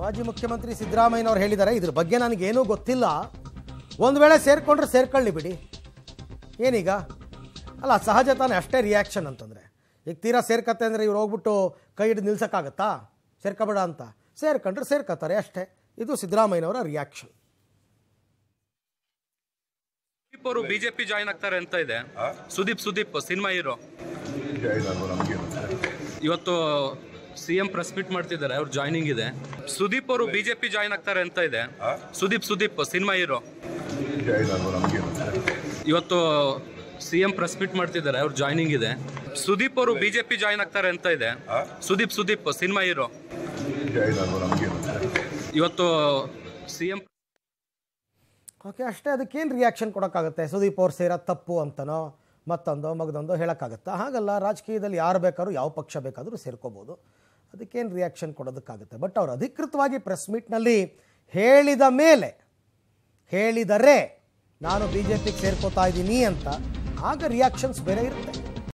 माजी मुख्यमंत्री सिद्दरामय्यनवर इद्र बग्गे ननगेनू गोत्तिल्ल ओंद वेळे सेर्कोंड्रे सेर्कोळ्ळि बिडि एनीग अल्ल सहज ताने अष्टे रियाक्षन अंतंद्रे ईग तीरा सेर्कते अंद्रे इवर होगिबिट्टु कै हिडिदु निल्सक्कागुत्ता सेर्कबेड अंत सेर्कोंड्रे सेर्कतारे अष्टे इदु सिद्दरामय्यनवर रियाक्षन इब्बरु बीजेपी ಜಾಯಿನ್ ಆಗ್ತಾರೆ ಅಂತ ಇದೆ ಸುದೀಪ್ ಸಿನಿಮಾ ಹೀರೋ ಇವತ್ತು सीएम प्रेस मीट ಮಾಡ್ತಿದ್ದಾರೆ ಅವರು ಜಾಯಿನಿಂಗ್ ಇದೆ ಸುದೀಪ್ ಅವರು ಬಿಜೆಪಿ ಜಾಯಿನ್ ಆಗ್ತಾರೆ ಅಂತ ಇದೆ ಸುದೀಪ್ ಸಿನಿಮಾ ಹೀರೋ ಇವತ್ತು सीएम ಪ್ರೆಸ್ मीट ಮಾಡ್ತಿದ್ದಾರೆ ಅವರು ಜಾಯಿನಿಂಗ್ ಇದೆ ಸುದೀಪ್ ಅವರು ಬಿಜೆಪಿ ಜಾಯಿನ್ ಆಗ್ತಾರೆ ಅಂತ ಇದೆ ಸುದೀಪ್ ಸಿನಿಮಾ ಹೀರೋ ಇವತ್ತು सीएम ಓಕೆ ಅಷ್ಟೇ ಅದಕ್ಕೆ ಏನು ರಿಯಾಕ್ಷನ್ ಕೊಡಕಾಗುತ್ತೆ ಸುದೀಪ್ ಅವರು ಸೇರ ತಪ್ಪು ಅಂತನೋ ಮತ್ತೊಂದು ಮಗದೊಂದು ಹೇಳಕಾಗುತ್ತಾ ಹಾಗಲ್ಲ ರಾಜಕೀಯದಲ್ಲಿ ಯಾರು ಬೇಕಾದರೂ ಯಾವ ಪಕ್ಷ ಬೇಕಾದರೂ ಸೇರ್ಕೋಬಹುದು ಅದಕ್ಕೇನು ರಿಯಾಕ್ಷನ್ ಕೊಡೋದಕ್ಕಾಗುತ್ತೆ ಬಟ್ ಅವರು ಅಧಿಕೃತವಾಗಿ ಪ್ರೆಸ್ ಮೀಟ್ನಲ್ಲಿ ಹೇಳಿದ ಮೇಲೆ ಹೇಳಿದರೆ ನಾನು ಬಿಜೆಪಿಗೆ ಸೇರ್ಕೋತಾ ಇದ್ದೀನಿ ಅಂತ ಆಗ ರಿಯಾಕ್ಷನ್ಸ್ ಬೇರೆ ಇರುತ್ತೆ।